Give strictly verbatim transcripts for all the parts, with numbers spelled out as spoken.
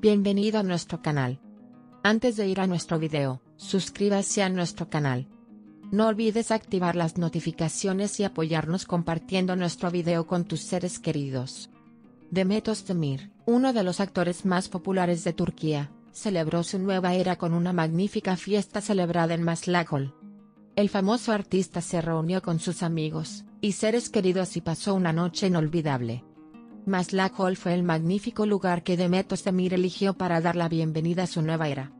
Bienvenido a nuestro canal. Antes de ir a nuestro video, suscríbase a nuestro canal. No olvides activar las notificaciones y apoyarnos compartiendo nuestro video con tus seres queridos. Demet Özdemir, uno de los actores más populares de Turquía, celebró su nueva era con una magnífica fiesta celebrada en Maslak Hall. El famoso artista se reunió con sus amigos y seres queridos y pasó una noche inolvidable. Maslak Hall fue el magnífico lugar que Demet Özdemir eligió para dar la bienvenida a su nueva era.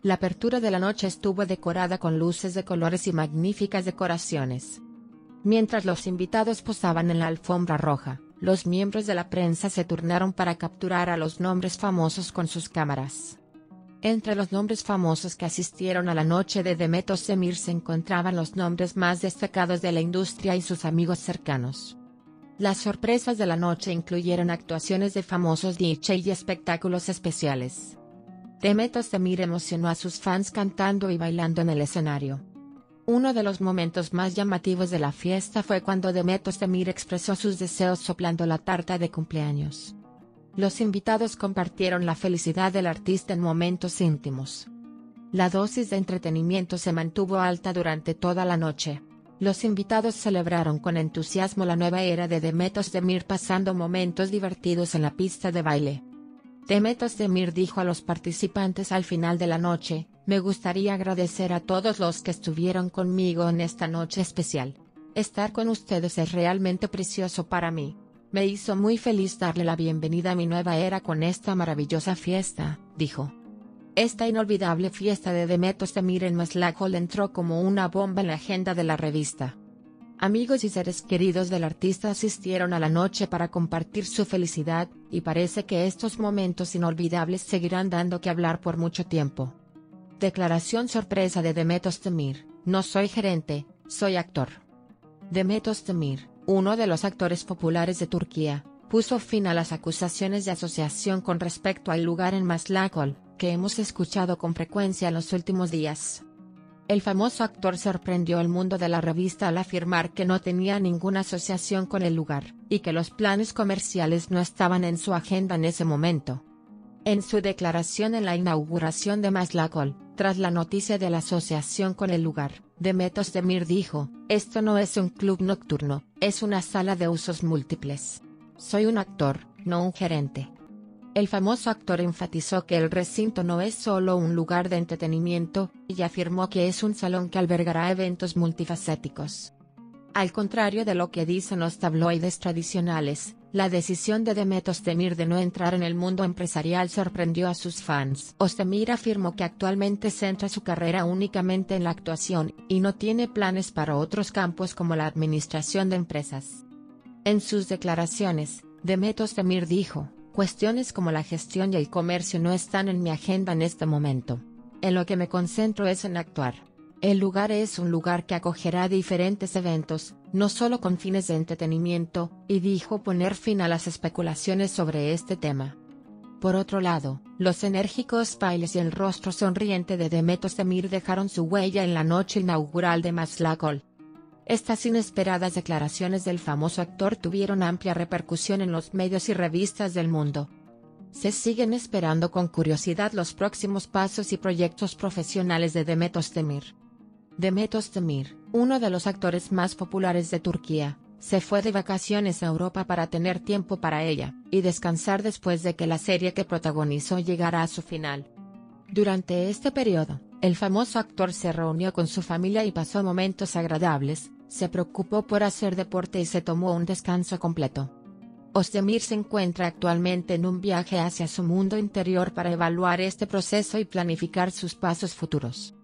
La apertura de la noche estuvo decorada con luces de colores y magníficas decoraciones. Mientras los invitados posaban en la alfombra roja, los miembros de la prensa se turnaron para capturar a los nombres famosos con sus cámaras. Entre los nombres famosos que asistieron a la noche de Demet Özdemir se encontraban los nombres más destacados de la industria y sus amigos cercanos. Las sorpresas de la noche incluyeron actuaciones de famosos D J y espectáculos especiales. Demet Özdemir emocionó a sus fans cantando y bailando en el escenario. Uno de los momentos más llamativos de la fiesta fue cuando Demet Özdemir expresó sus deseos soplando la tarta de cumpleaños. Los invitados compartieron la felicidad del artista en momentos íntimos. La dosis de entretenimiento se mantuvo alta durante toda la noche. Los invitados celebraron con entusiasmo la nueva era de Demet Özdemir pasando momentos divertidos en la pista de baile. Demet Özdemir dijo a los participantes al final de la noche: "Me gustaría agradecer a todos los que estuvieron conmigo en esta noche especial. Estar con ustedes es realmente precioso para mí. Me hizo muy feliz darle la bienvenida a mi nueva era con esta maravillosa fiesta", dijo. Esta inolvidable fiesta de Demet Özdemir en Maslak Hall entró como una bomba en la agenda de la revista. Amigos y seres queridos del artista asistieron a la noche para compartir su felicidad, y parece que estos momentos inolvidables seguirán dando que hablar por mucho tiempo. Declaración sorpresa de Demet Özdemir: "No soy gerente, soy actor". Demet Özdemir, uno de los actores populares de Turquía, puso fin a las acusaciones de asociación con respecto al lugar en Maslak Hall, que hemos escuchado con frecuencia en los últimos días. El famoso actor sorprendió al mundo de la revista al afirmar que no tenía ninguna asociación con el lugar, y que los planes comerciales no estaban en su agenda en ese momento. En su declaración en la inauguración de Maslak Hall, tras la noticia de la asociación con el lugar, Demet Özdemir dijo: "Esto no es un club nocturno, es una sala de usos múltiples. Soy un actor, no un gerente". El famoso actor enfatizó que el recinto no es solo un lugar de entretenimiento, y afirmó que es un salón que albergará eventos multifacéticos. Al contrario de lo que dicen los tabloides tradicionales, la decisión de Demet Özdemir de no entrar en el mundo empresarial sorprendió a sus fans. Özdemir afirmó que actualmente centra su carrera únicamente en la actuación, y no tiene planes para otros campos como la administración de empresas. En sus declaraciones, Demet Özdemir dijo: "Cuestiones como la gestión y el comercio no están en mi agenda en este momento. En lo que me concentro es en actuar. El lugar es un lugar que acogerá diferentes eventos, no solo con fines de entretenimiento", y dijo poner fin a las especulaciones sobre este tema. Por otro lado, los enérgicos bailes y el rostro sonriente de Demet Özdemir dejaron su huella en la noche inaugural de Maslak Hall. Estas inesperadas declaraciones del famoso actor tuvieron amplia repercusión en los medios y revistas del mundo. Se siguen esperando con curiosidad los próximos pasos y proyectos profesionales de Demet Özdemir. Demet Özdemir, uno de los actores más populares de Turquía, se fue de vacaciones a Europa para tener tiempo para ella y descansar después de que la serie que protagonizó llegara a su final. Durante este periodo, el famoso actor se reunió con su familia y pasó momentos agradables, se preocupó por hacer deporte y se tomó un descanso completo. Özdemir se encuentra actualmente en un viaje hacia su mundo interior para evaluar este proceso y planificar sus pasos futuros.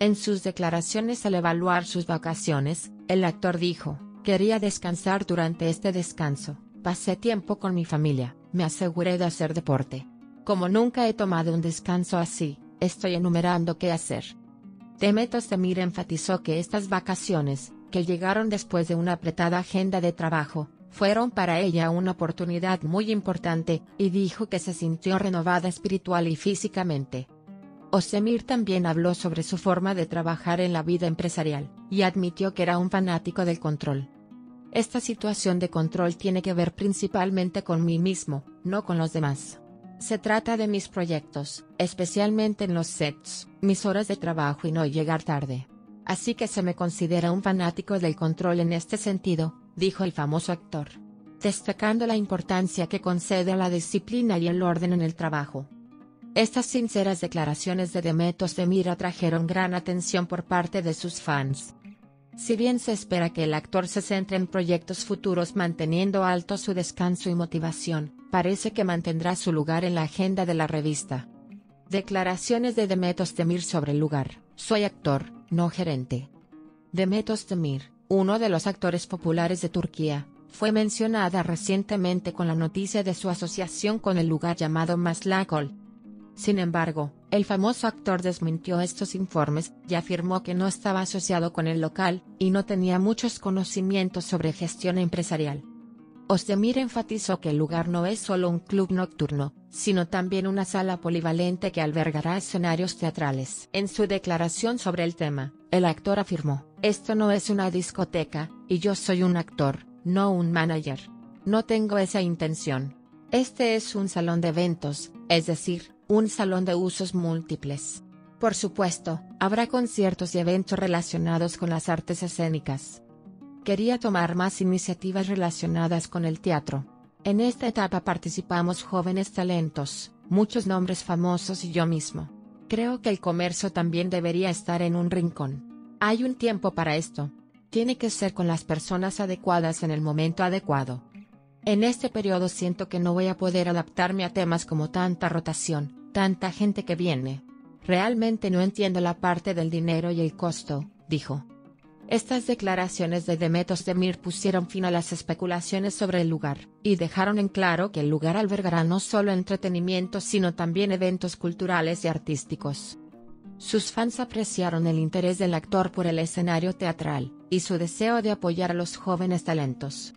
En sus declaraciones al evaluar sus vacaciones, el actor dijo: "Quería descansar durante este descanso, pasé tiempo con mi familia, me aseguré de hacer deporte. Como nunca he tomado un descanso así, estoy enumerando qué hacer". Demet Özdemir enfatizó que estas vacaciones, que llegaron después de una apretada agenda de trabajo, fueron para ella una oportunidad muy importante, y dijo que se sintió renovada espiritual y físicamente. Özdemir también habló sobre su forma de trabajar en la vida empresarial, y admitió que era un fanático del control. "Esta situación de control tiene que ver principalmente con mí mismo, no con los demás. Se trata de mis proyectos, especialmente en los sets, mis horas de trabajo y no llegar tarde. Así que se me considera un fanático del control en este sentido, dijo el famoso actor, destacando la importancia que concede a la disciplina y el orden en el trabajo. Estas sinceras declaraciones de Demet Özdemir atrajeron gran atención por parte de sus fans. Si bien se espera que el actor se centre en proyectos futuros manteniendo alto su descanso y motivación, parece que mantendrá su lugar en la agenda de la revista. Declaraciones de Demet Özdemir sobre el lugar. Soy actor, no gerente. Demet Özdemir, uno de los actores populares de Turquía, fue mencionada recientemente con la noticia de su asociación con el lugar llamado Maslak Hall. Sin embargo, el famoso actor desmintió estos informes y afirmó que no estaba asociado con el local y no tenía muchos conocimientos sobre gestión empresarial. Özdemir enfatizó que el lugar no es solo un club nocturno, sino también una sala polivalente que albergará escenarios teatrales. En su declaración sobre el tema, el actor afirmó, "Esto no es una discoteca, y yo soy un actor, no un manager. No tengo esa intención. Este es un salón de eventos, es decir, un salón de usos múltiples. Por supuesto, habrá conciertos y eventos relacionados con las artes escénicas. Quería tomar más iniciativas relacionadas con el teatro. En esta etapa participamos jóvenes talentos, muchos nombres famosos y yo mismo. Creo que el comercio también debería estar en un rincón. Hay un tiempo para esto. Tiene que ser con las personas adecuadas en el momento adecuado. En este periodo siento que no voy a poder adaptarme a temas como tanta rotación. Tanta gente que viene. Realmente no entiendo la parte del dinero y el costo", dijo. Estas declaraciones de Demet Özdemir pusieron fin a las especulaciones sobre el lugar, y dejaron en claro que el lugar albergará no solo entretenimiento sino también eventos culturales y artísticos. Sus fans apreciaron el interés del actor por el escenario teatral, y su deseo de apoyar a los jóvenes talentos.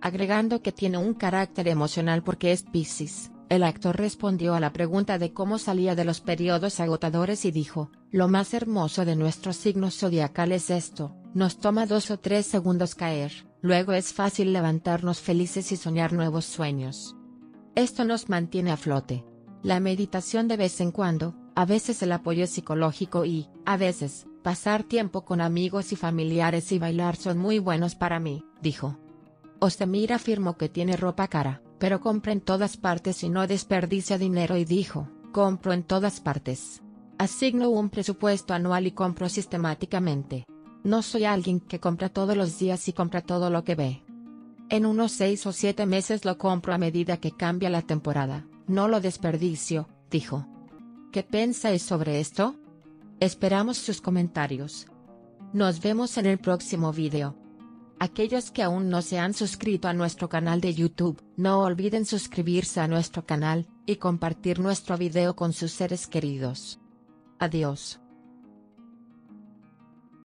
Agregando que tiene un carácter emocional porque es Piscis. El actor respondió a la pregunta de cómo salía de los periodos agotadores y dijo, "Lo más hermoso de nuestro signo zodiacal es esto, nos toma dos o tres segundos caer, luego es fácil levantarnos felices y soñar nuevos sueños. Esto nos mantiene a flote. La meditación de vez en cuando, a veces el apoyo psicológico y, a veces, pasar tiempo con amigos y familiares y bailar son muy buenos para mí", dijo. Özdemir afirmó que tiene ropa cara, pero compra en todas partes y no desperdicia dinero y dijo, "Compro en todas partes. Asigno un presupuesto anual y compro sistemáticamente. No soy alguien que compra todos los días y compra todo lo que ve. En unos seis o siete meses lo compro a medida que cambia la temporada, no lo desperdicio", dijo. ¿Qué pensáis sobre esto? Esperamos sus comentarios. Nos vemos en el próximo video. Aquellos que aún no se han suscrito a nuestro canal de YouTube, no olviden suscribirse a nuestro canal, y compartir nuestro video con sus seres queridos. Adiós.